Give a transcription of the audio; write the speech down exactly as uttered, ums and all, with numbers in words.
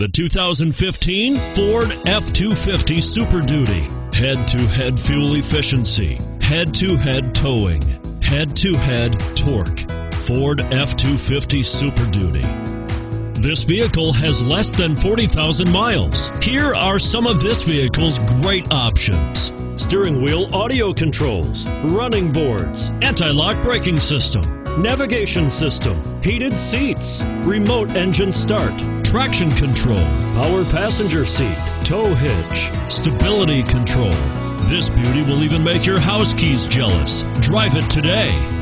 The two thousand fifteen Ford F two fifty Super Duty. Head-to-head fuel efficiency, head-to-head towing, head-to-head torque. Ford F two fifty Super Duty. This vehicle has less than forty thousand miles. Here are some of this vehicle's great options: steering wheel audio controls, running boards, anti-lock braking system, navigation system, heated seats, remote engine start, traction control, power passenger seat, tow hitch, stability control. This beauty will even make your house keys jealous. Drive it today.